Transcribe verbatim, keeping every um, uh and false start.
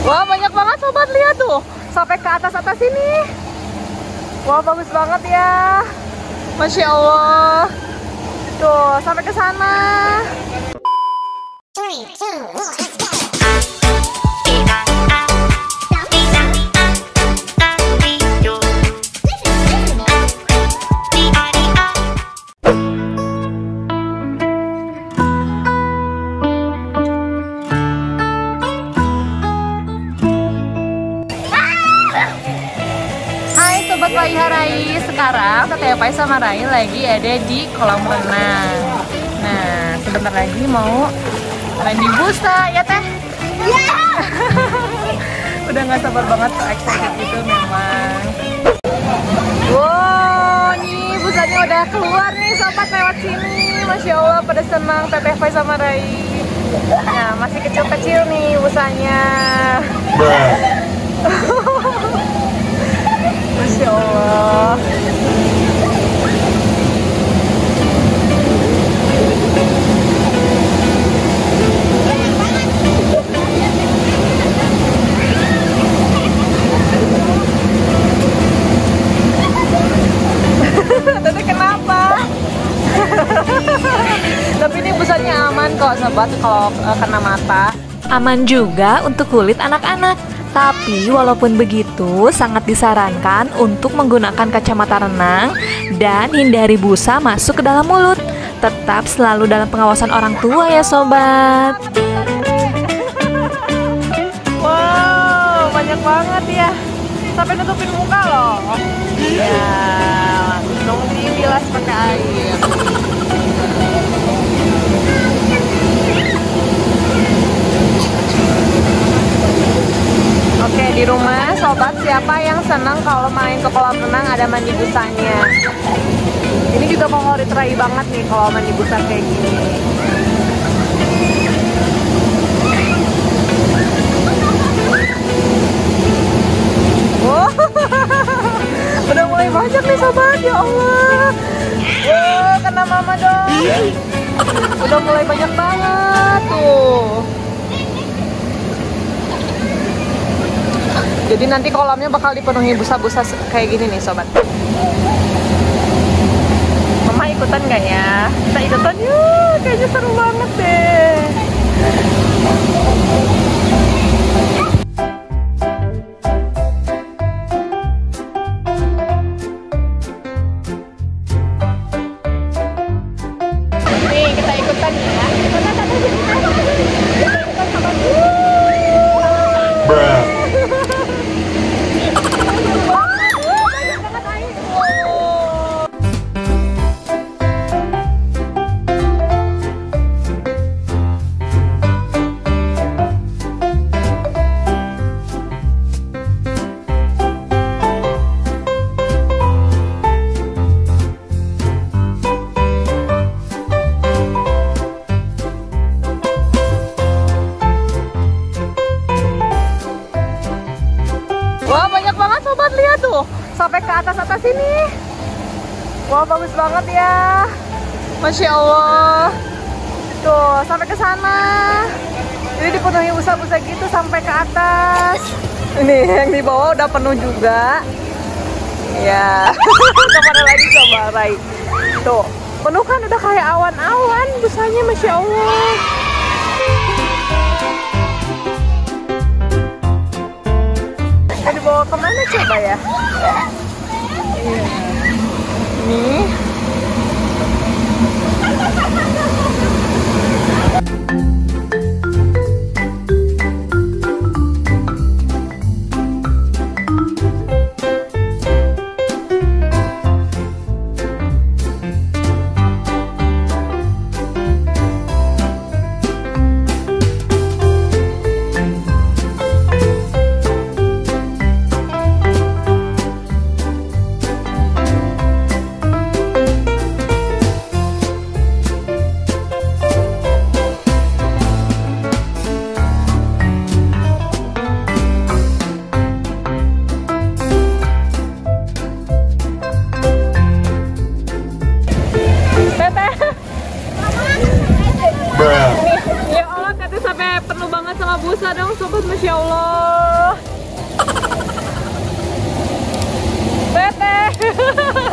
Wah, banyak banget sobat, lihat tuh. Sampai ke atas-atas sini. Wah, bagus banget ya. Masya Allah. Tuh, sampai ke sana. Sekarang Teteh Pai sama Rai lagi ada di kolam renang. Nah, sebentar lagi mau landing busa ya Teh? Iya. Udah nggak sabar banget, so excited gitu memang. Wow, nih busanya udah keluar nih sobat, lewat sini. Masya Allah, pada senang Teteh Pai sama Rai. Nah, masih kecil-kecil nih busanya. Masya Allah. Tapi kenapa? Tapi ini busanya aman kok sobat kalau kena mata. Aman juga untuk kulit anak-anak. Tapi walaupun begitu, sangat disarankan untuk menggunakan kacamata renang dan hindari busa masuk ke dalam mulut. Tetap selalu dalam pengawasan orang tua ya sobat. Wow, banyak banget ya. Sampai nutupin muka loh. Ya, langsung dibilas pakai air. Oke, di rumah sobat, siapa yang senang kalau main ke kolam renang ada mandi busanya? Ini juga favorit Rai banget nih kalau mandi busa kayak gini. Wow, udah mulai banyak nih sobat, ya Allah. Wow, kena mama dong. Udah mulai banyak banget tuh. Jadi nanti kolamnya bakal dipenuhi busa-busa kayak gini nih sobat. Mama ikutan nggak ya? Kita ikutan yuk, kayaknya seru banget deh. Nih kita ikutan ya. Sampai ke atas-atas sini. Wah, bagus banget ya. Masya Allah. Tuh, sampai ke sana. Jadi dipenuhi busa-busa gitu sampai ke atas. Ini yang di bawah udah penuh juga. Ya. Kemana lagi coba Rai? Tuh, penuh kan udah kayak awan-awan busanya, Masya Allah. Dibawa kemana coba ya? Iya. Nih. Yeay.